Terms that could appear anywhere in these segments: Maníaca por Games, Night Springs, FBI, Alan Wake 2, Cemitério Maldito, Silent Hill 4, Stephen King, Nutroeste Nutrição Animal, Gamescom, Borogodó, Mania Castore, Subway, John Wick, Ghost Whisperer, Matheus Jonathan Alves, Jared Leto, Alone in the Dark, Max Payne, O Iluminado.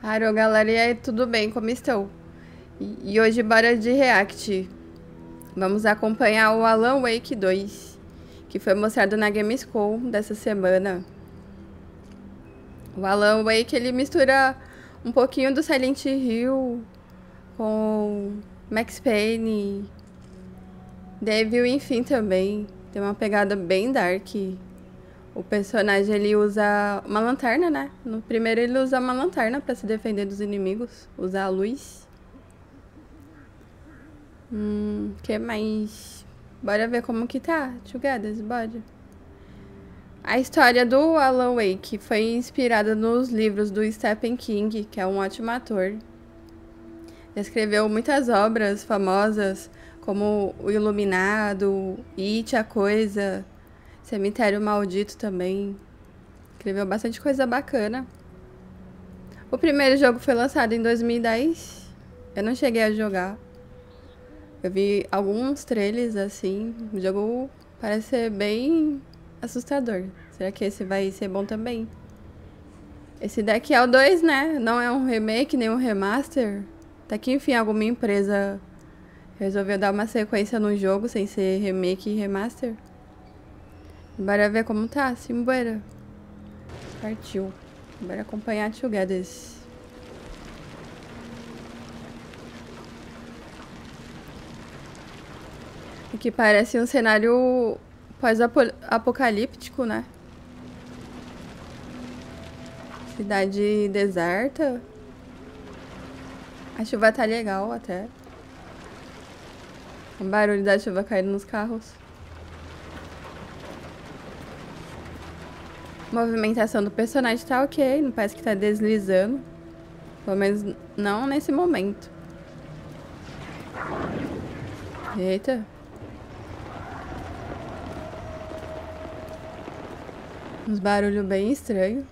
Alô galera, e aí, tudo bem? Como estão? E hoje bora de react. Vamos acompanhar o Alan Wake 2, que foi mostrado na Gamescom dessa semana. O Alan Wake, ele mistura um pouquinho do Silent Hill com Max Payne, Devil, enfim, também. Tem uma pegada bem dark. O personagem, ele usa uma lanterna, né? No primeiro ele usa uma lanterna pra se defender dos inimigos, usar a luz. Que mais? Bora ver como que tá, together, bora. A história do Alan Wake foi inspirada nos livros do Stephen King, que é um ótimo ator. Escreveu muitas obras famosas, como O Iluminado, It, A Coisa... Cemitério Maldito também. Escreveu bastante coisa bacana. O primeiro jogo foi lançado em 2010. Eu não cheguei a jogar. Eu vi alguns trailers, assim. O jogo parece ser bem assustador. Será que esse vai ser bom também? Esse daqui é o 2, né? Não é um remake, nem um remaster. Até que, enfim, alguma empresa resolveu dar uma sequência no jogo sem ser remake e remaster. Bora ver como tá, simbora. Partiu. Bora acompanhar together. Aqui parece um cenário pós-apocalíptico, né? Cidade deserta. A chuva tá legal até. O barulho da chuva caindo nos carros. A movimentação do personagem tá ok, não parece que tá deslizando. Pelo menos não nesse momento. Eita. Uns barulhos bem estranhos.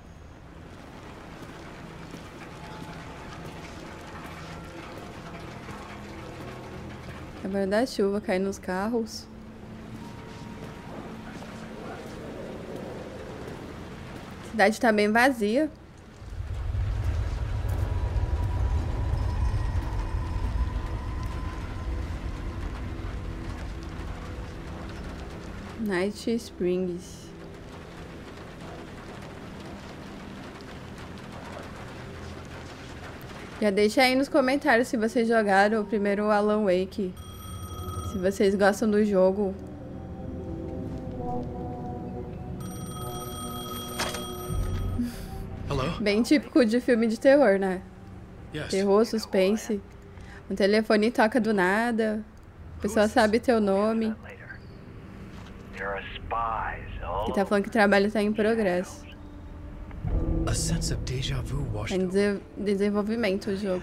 A barulho da chuva caindo nos carros. A cidade tá bem vazia. Night Springs. Já deixa aí nos comentários se vocês jogaram o primeiro Alan Wake. Se vocês gostam do jogo. Bem típico de filme de terror, né? Terror, suspense. Um telefone toca do nada. A pessoa sabe teu nome. E tá falando que o trabalho tá em progresso. Tá em desenvolvimento o jogo.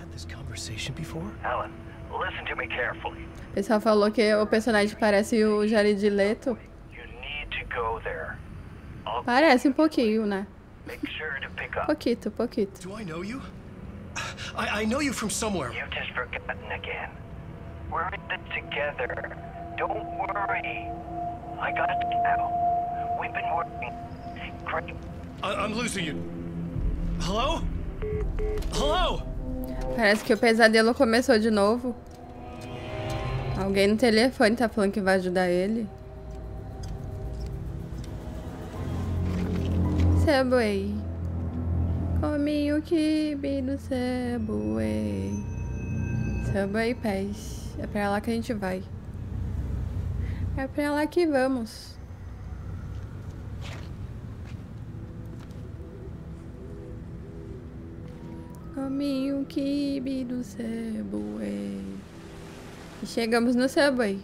O pessoal falou que o personagem parece o Jared Leto. Parece um pouquinho, né? Pouquito, pouquito. Do I know you? I know you from somewhere. You've just forgotten again. We're in it together. Don't worry. I got it now. We've been working. Great. I'm losing you. Hello? Hello? Parece que o pesadelo começou de novo. Alguém no telefone tá falando que vai ajudar ele. Subway. Comi o kibe do Subway. Subway Pass. É pra lá que a gente vai. É pra lá que vamos. Comi o kibe do Subway. E chegamos no Subway.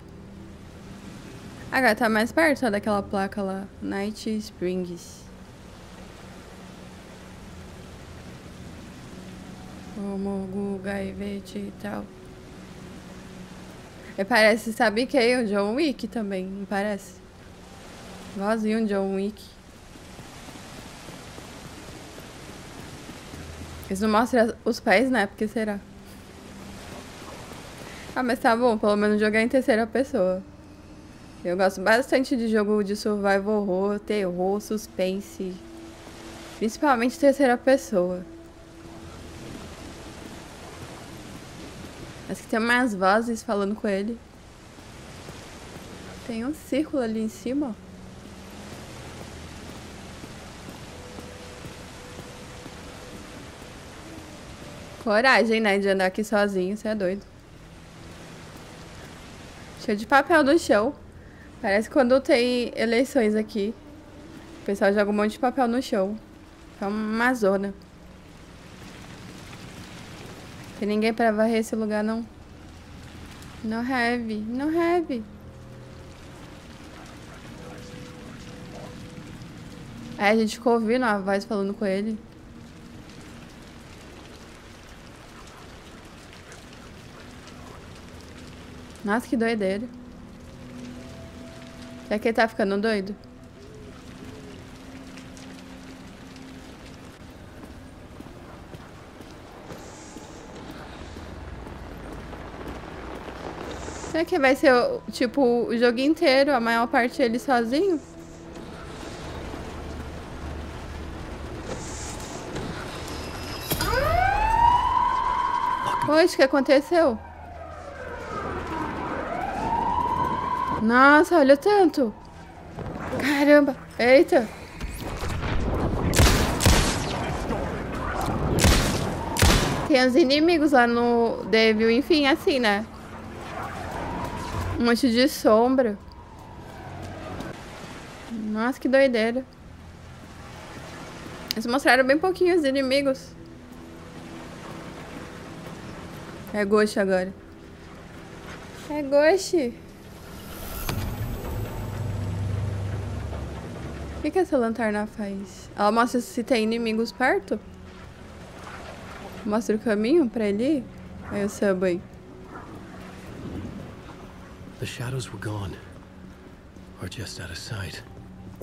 Agora tá mais perto, ó, daquela placa lá. Night Springs. Como Guga e Vete e tal. E parece, sabe quem? O John Wick também, não parece? Igualzinho o John Wick. Eles não mostram os pés, né? Porque será? Ah, mas tá bom, pelo menos jogar em terceira pessoa. Eu gosto bastante de jogo de survival horror, terror, suspense. Principalmente terceira pessoa. Acho que tem mais vozes falando com ele. Tem um círculo ali em cima, ó. Coragem, né, de andar aqui sozinho, você é doido. Cheio de papel no chão. Parece que quando tem eleições aqui, o pessoal joga um monte de papel no chão. É uma zona. Tem ninguém pra varrer esse lugar, não. No have, no have. Aí a gente ficou ouvindo a voz falando com ele. Nossa, que doideira. Será que ele tá ficando doido? Será que vai ser, tipo, o jogo inteiro, a maior parte dele sozinho? Poxa, o que aconteceu? Nossa, olha o tanto. Caramba. Eita. Tem os inimigos lá no Devil. Enfim, assim, né? Um monte de sombra. Nossa, que doideira. Eles mostraram bem pouquinho os inimigos. É Ghost agora. É Ghost. O que essa lanterna faz? Ela mostra se tem inimigos perto? Mostra o caminho pra ele? Aí o Subway.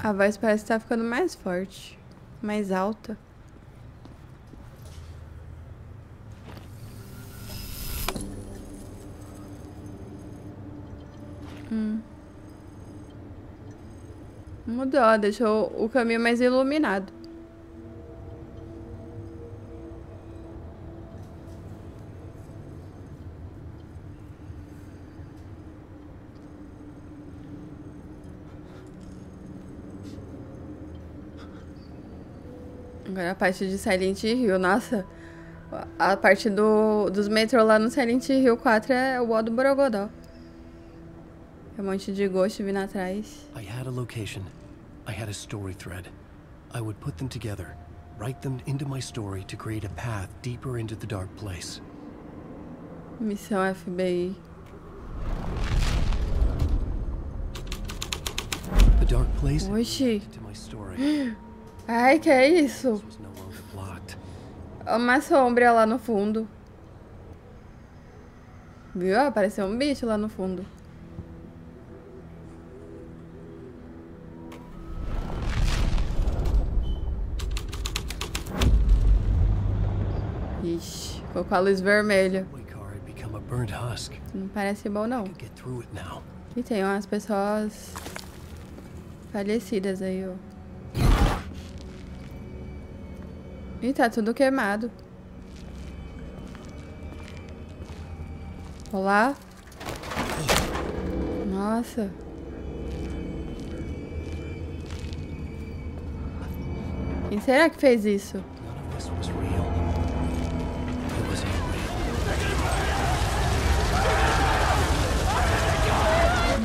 A voz parece estar ficando mais forte, mais alta. Mudou, ó, deixou o caminho mais iluminado. Agora a parte de Silent Hill, nossa. A parte dos metrô lá no Silent Hill 4 é o ó do Borogodó. É um monte de ghost vindo atrás. I had a location. I had a story thread. I would put them together, write them into my story to create a path deeper into the dark place. Missão FBI. The dark place to my story. Ai, que é isso? Uma sombra lá no fundo. Viu? Apareceu um bicho lá no fundo. Ixi, ficou com a luz vermelha. Não parece bom, não. E tem umas pessoas falecidas aí, ó. E tá tudo queimado. Olá. Nossa. Quem será que fez isso?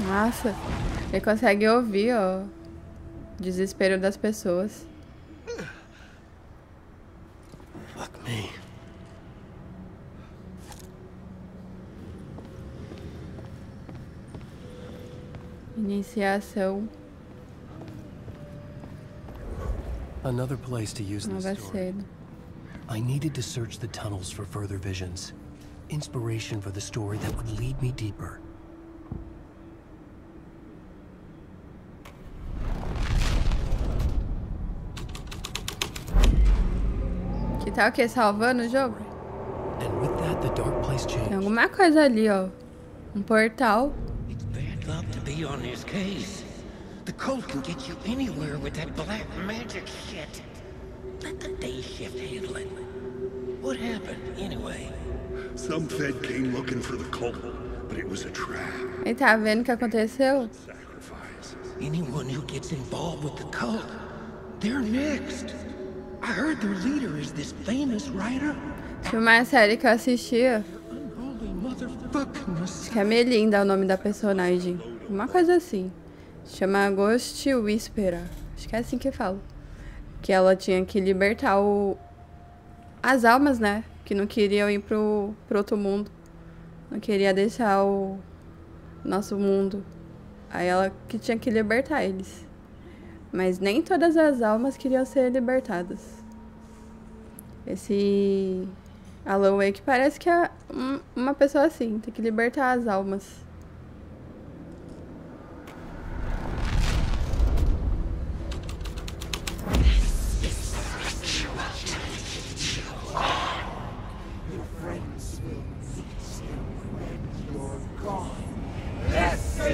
Nossa, ele consegue ouvir, ó, o desespero das pessoas. Fuck me. Iniciação. Another place to use this story. I needed to search the tunnels for further visions, inspiration for the story that would lead me deeper. Tá o que? Salvando o jogo? Tem alguma coisa ali, ó. Um portal. Ele tá vendo o que aconteceu? Anyone who gets involved with the cult, they're next. I heard their leader is this famous writer. Tinha uma série que eu assistia. Acho que é Melinda é o nome da personagem. Uma coisa assim. Chama Ghost Whisperer. Acho que é assim que fala. Que ela tinha que libertar as almas, né? Que não queriam ir pro outro mundo. Não queria deixar o nosso mundo. Aí ela que tinha que libertar eles. Mas nem todas as almas queriam ser libertadas. Esse Alan Wake parece que é uma pessoa assim. Tem que libertar as almas.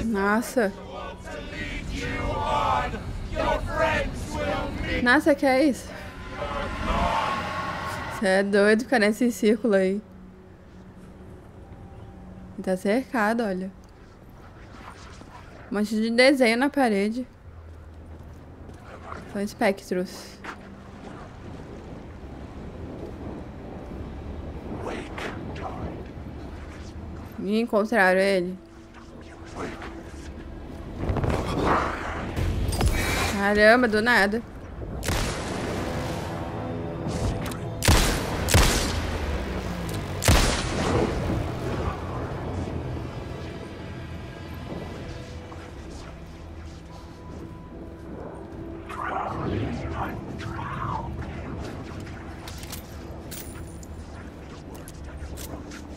Nossa. Nossa, que é isso? Você é doido ficar nesse círculo aí. Tá cercado, olha. Um monte de desenho na parede. São espectros. E encontraram ele. Caramba, do nada.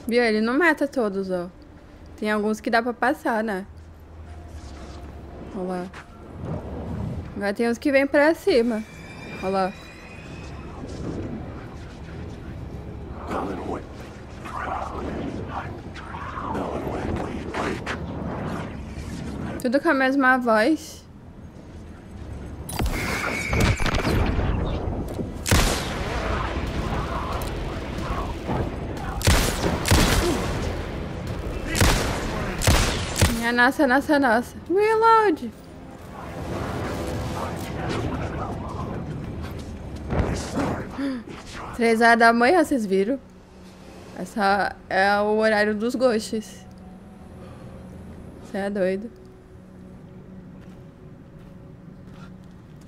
Viu? Ele não mata todos, ó. Tem alguns que dá pra passar, né? Olha lá. Agora tem uns que vêm pra cima. Olha lá. Tudo com a mesma voz. Minha nossa, nossa, nossa. Reload! Três horas da manhã, vocês viram? Essa é o horário dos ghosts. Você é doido.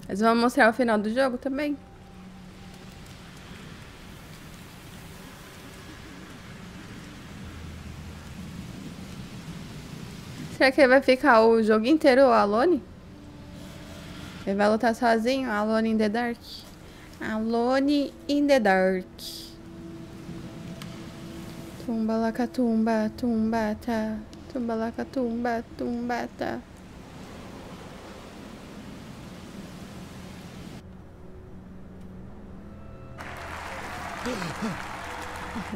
Eles vão mostrar o final do jogo também. Será que ele vai ficar o jogo inteiro alone? Ele vai lutar sozinho? Alone in the Dark? Alone in the Dark. Tumba laca tumba, tumba tá. Tumba laca tumba, tumba tá.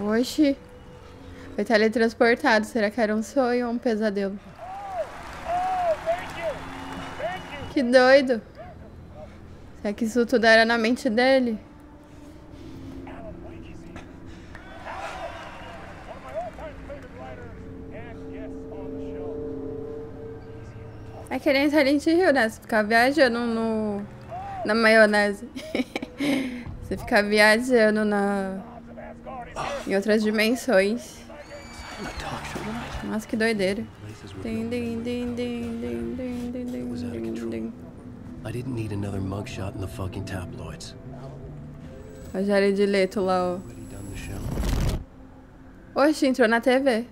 Oxi. Foi teletransportado. Será que era um sonho ou um pesadelo? Que doido. Será que isso tudo era na mente dele? É que nem Silent Hill, né? Você ficar viajando na maionese. Você ficar viajando em outras dimensões. Nossa, que doideira. Din, din, din, din, din, din, din, din, din. I didn't need another mugshot in the fucking tabloids. O Jared Leto lá, ó. Oxe, entrou na TV.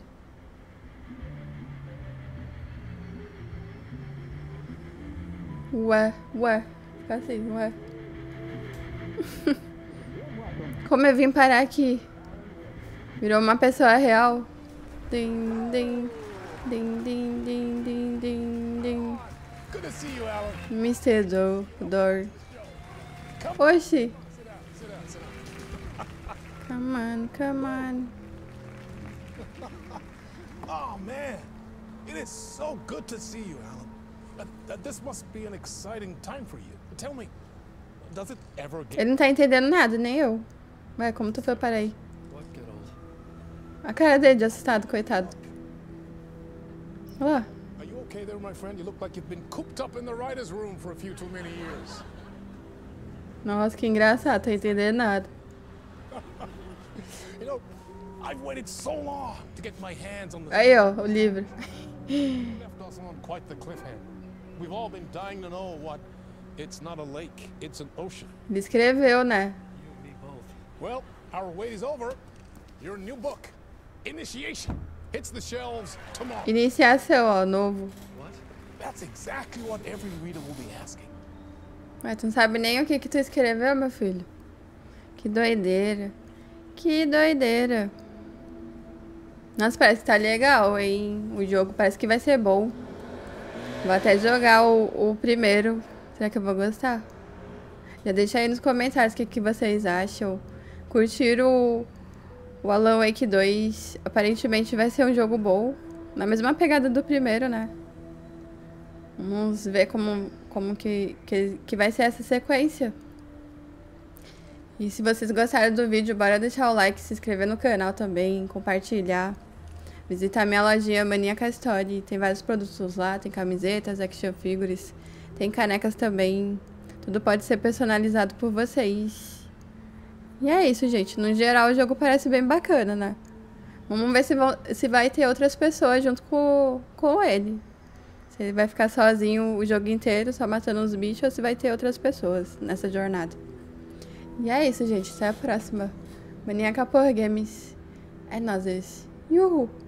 Ué. Fica assim, ué. Como eu vim parar aqui? Virou uma pessoa real. Din, din. Din, din, din, din, din, din. Mr. Door. Oxi. Come on, come on. Oh man, it is so good to see you, Alan. This must be an exciting time for you. Tell me, does it ever get? Ele não tá entendendo nada, nem eu. Vai, como tu foi para aí? A cara dele de assustado, coitado. Olha lá. Nossa, que engraçado, tô entendendo nada. Aí, ó, o livro. Ele escreveu, né? Well, our wait is over. Your new book, Initiation, hits the shelves tomorrow. Iniciação, ó, novo. That's exactly what every reader will be asking. Mas tu não sabe nem o que tu escreveu, meu filho. Que doideira. Que doideira. Nossa, parece que tá legal, hein? O jogo parece que vai ser bom. Vou até jogar o primeiro. Será que eu vou gostar? Já deixa aí nos comentários o que vocês acham. Curtiram o Alan Wake 2. Aparentemente vai ser um jogo bom. Na mesma pegada do primeiro, né? Vamos ver como que vai ser essa sequência. E se vocês gostaram do vídeo, bora deixar o like, se inscrever no canal também, compartilhar. Visitar minha lojinha Mania Castore, tem vários produtos lá, tem camisetas, action figures, tem canecas também. Tudo pode ser personalizado por vocês. E é isso, gente. No geral, o jogo parece bem bacana, né? Vamos ver se vai ter outras pessoas junto com ele. Se ele vai ficar sozinho o jogo inteiro, só matando os bichos, ou se vai ter outras pessoas nessa jornada. E é isso, gente. Até a próxima. Maníaca por Games. É nóis. Yuhu!